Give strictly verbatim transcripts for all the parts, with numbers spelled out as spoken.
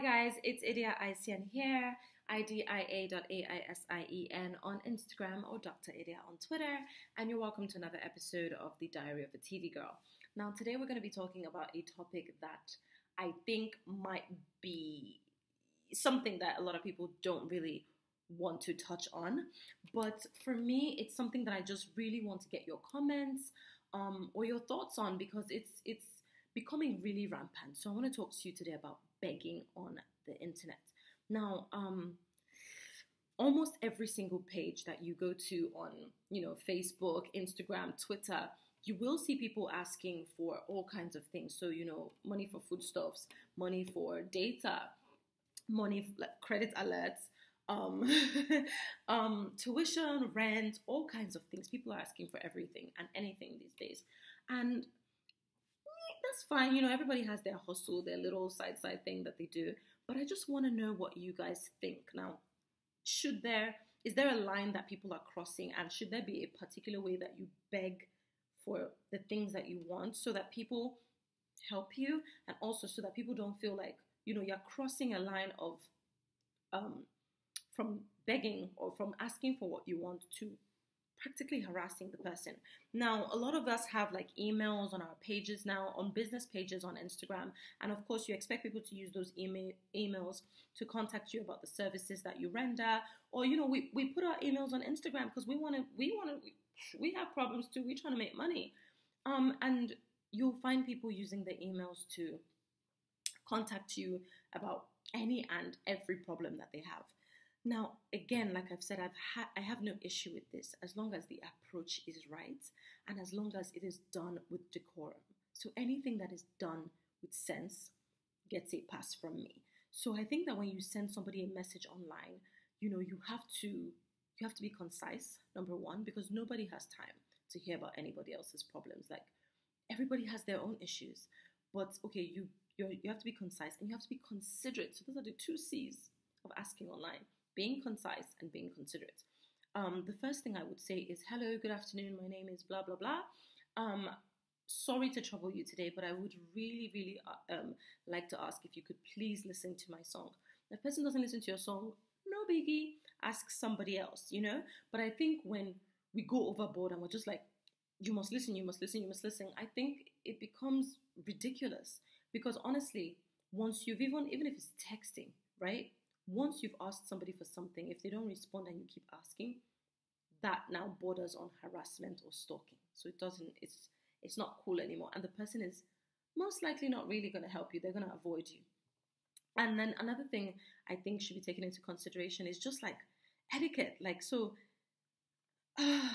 Hi guys, it's Idia Aisien here, I D I A dot A I S I E N on Instagram or Doctor Idia on Twitter, and you're welcome to another episode of the Diary of a T V Girl. Now today we're going to be talking about a topic that I think might be something that a lot of people don't really want to touch on, but for me it's something that I just really want to get your comments um, or your thoughts on, because it's it's becoming really rampant. So I want to talk to you today about begging on the internet. Now, um, almost every single page that you go to on, you know, Facebook, Instagram, Twitter, you will see people asking for all kinds of things. So, you know, money for foodstuffs, money for data, money, credit alerts, um, um, tuition, rent, all kinds of things. People are asking for everything and anything these days. And that's fine, you know, everybody has their hustle, their little side side thing that they do, but I just want to know what you guys think. Now, should there, is there a line that people are crossing, and should there be a particular way that you beg for the things that you want so that people help you, and also so that people don't feel like, you know, you're crossing a line of, um, from begging or from asking for what you want to practically harassing the person. Now, a lot of us have like emails on our pages now, on business pages on Instagram, and of course you expect people to use those email emails to contact you about the services that you render, or, you know, we, we put our emails on Instagram because we want to, we want to, we have problems too, we're trying to make money. Um, and you'll find people using their emails to contact you about any and every problem that they have. Now, again, like I've said, I've ha I have no issue with this as long as the approach is right and as long as it is done with decorum. So anything that is done with sense gets a pass from me. So I think that when you send somebody a message online, you know, you have to, you have to be concise, number one, because nobody has time to hear about anybody else's problems. Like, everybody has their own issues. But, okay, you, you're, you have to be concise and you have to be considerate. So those are the two C's of asking online. Being concise and being considerate. Um, the first thing I would say is, hello, good afternoon, my name is blah, blah, blah. Um, sorry to trouble you today, but I would really, really uh, um, like to ask if you could please listen to my song. If the person doesn't listen to your song, no biggie, ask somebody else, you know? But I think when we go overboard and we're just like, you must listen, you must listen, you must listen, I think it becomes ridiculous. Because honestly, once you've even, even if it's texting, right? Once you've asked somebody for something, if they don't respond and you keep asking, that now borders on harassment or stalking. So it doesn't, it's it's not cool anymore. And the person is most likely not really going to help you. They're going to avoid you. And then another thing I think should be taken into consideration is just like etiquette. Like, so, uh,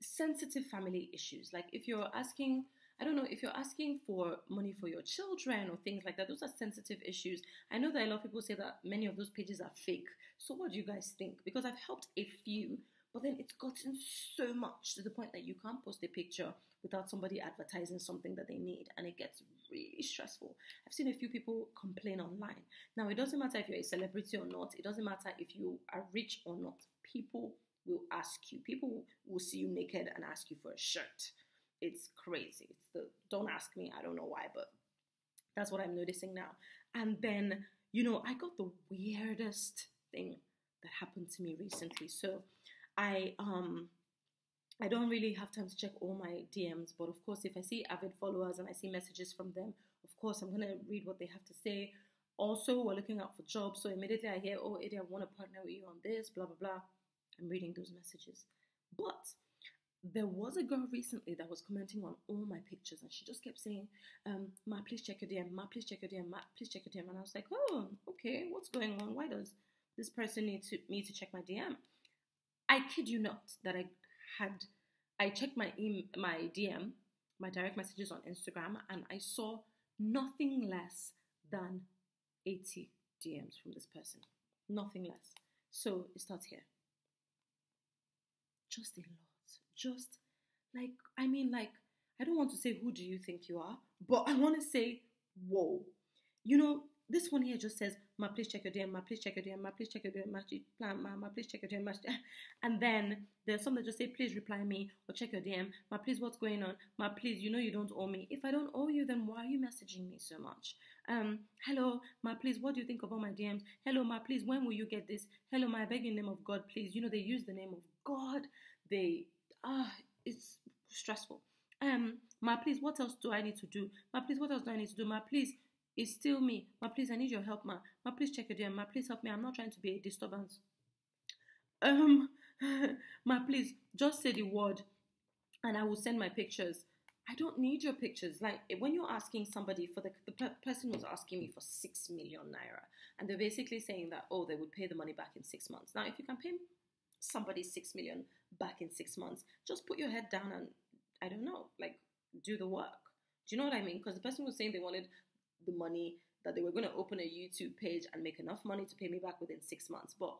sensitive family issues. Like, if you're asking... I don't know, if you're asking for money for your children or things like that, those are sensitive issues. I know that a lot of people say that many of those pages are fake. So what do you guys think? Because I've helped a few, but then it's gotten so much to the point that you can't post a picture without somebody advertising something that they need, and it gets really stressful. I've seen a few people complain online. Now, it doesn't matter if you're a celebrity or not. It doesn't matter if you are rich or not. People will ask you. People will see you naked and ask you for a shirt. It's crazy. It's the, don't ask me. I don't know why, but that's what I'm noticing now. And then, you know, I got the weirdest thing that happened to me recently. So I um, I don't really have time to check all my D Ms, but of course, if I see avid followers and I see messages from them, of course, I'm going to read what they have to say. Also, we're looking out for jobs. So immediately I hear, oh, Idia, I want to partner with you on this, blah, blah, blah. I'm reading those messages. But there was a girl recently that was commenting on all my pictures, and she just kept saying, um, ma, please check your D M, ma, please check your D M, ma, please check your D M. And I was like, oh, okay, what's going on? Why does this person need to, me to check my D M? I kid you not that I had, I checked my, my D M, my direct messages on Instagram, and I saw nothing less than eighty D Ms from this person. Nothing less. So it starts here. Just a lot. Just like, I mean, like, I don't want to say who do you think you are, but I want to say, whoa. You know, This one here just says, ma, please check your D M, ma, please check your D M, ma, please check your D M, ma, please check your D M, ma, and then there's some that just say, please reply me, or check your D M, ma, please, what's going on, ma, please, you know you don't owe me. If I don't owe you, then why are you messaging me so much? Um, hello, ma, please, what do you think of all my D Ms? Hello, ma, please, when will you get this? Hello, ma, I beg you in the name of God, please. You know, they use the name of God. They, ah, it's stressful. Um, ma, please, what else do I need to do? Ma, please, what else do I need to do? Ma, please, it's still me. Ma, please, I need your help, ma. Ma, please check your D M. Ma, please help me. I'm not trying to be a disturbance. Um, ma, please, just say the word and I will send my pictures. I don't need your pictures. Like, when you're asking somebody for the, the per person was asking me for six million naira. And they're basically saying that, oh, they would pay the money back in six months. Now, if you can pay somebody six million back in six months, just put your head down and, I don't know, like, do the work. Do you know what I mean? Because the person was saying they wanted the money, that they were going to open a YouTube page and make enough money to pay me back within six months. But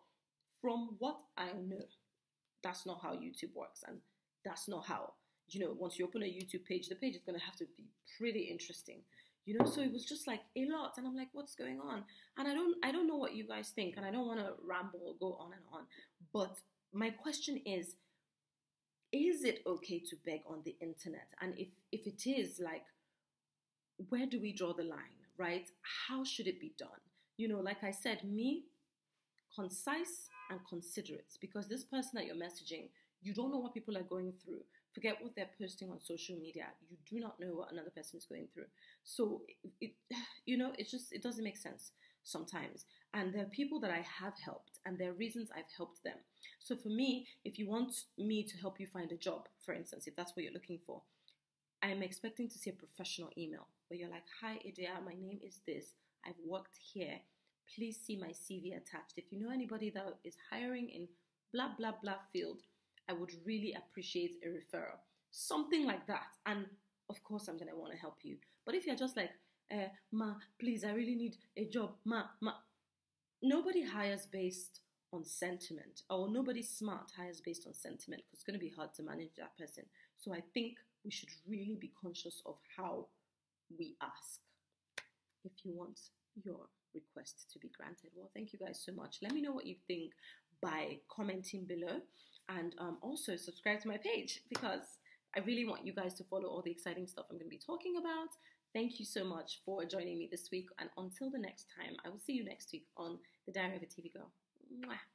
from what I know, that's not how YouTube works. And that's not how, you know, once you open a YouTube page, the page is going to have to be pretty interesting, you know? So it was just like a lot. And I'm like, what's going on? And I don't, I don't know what you guys think. And I don't want to ramble or go on and on. But my question is, is it okay to beg on the internet? And if, if it is, like, where do we draw the line, right? How should it be done? You know, like I said, me, concise and considerate, because this person that you're messaging, you don't know what people are going through. Forget what they're posting on social media. You do not know what another person is going through. So, it, you know, it's just, it doesn't make sense sometimes. And there are people that I have helped, and there are reasons I've helped them. So for me, if you want me to help you find a job, for instance, if that's what you're looking for, I'm expecting to see a professional email where you're like, hi, Idia, my name is this. I've worked here. Please see my C V attached. If you know anybody that is hiring in blah, blah, blah field, I would really appreciate a referral. Something like that. And of course, I'm going to want to help you. But if you're just like, eh, ma, please, I really need a job. Ma, ma. Nobody hires based on sentiment, or nobody smart hires based on sentiment, because it's going to be hard to manage that person. So I think we should really be conscious of how we ask if you want your request to be granted. Well, thank you guys so much. Let me know what you think by commenting below, and um, also subscribe to my page, because I really want you guys to follow all the exciting stuff I'm going to be talking about. Thank you so much for joining me this week, and until the next time, I will see you next week on The Diary of a T V Girl. Mwah.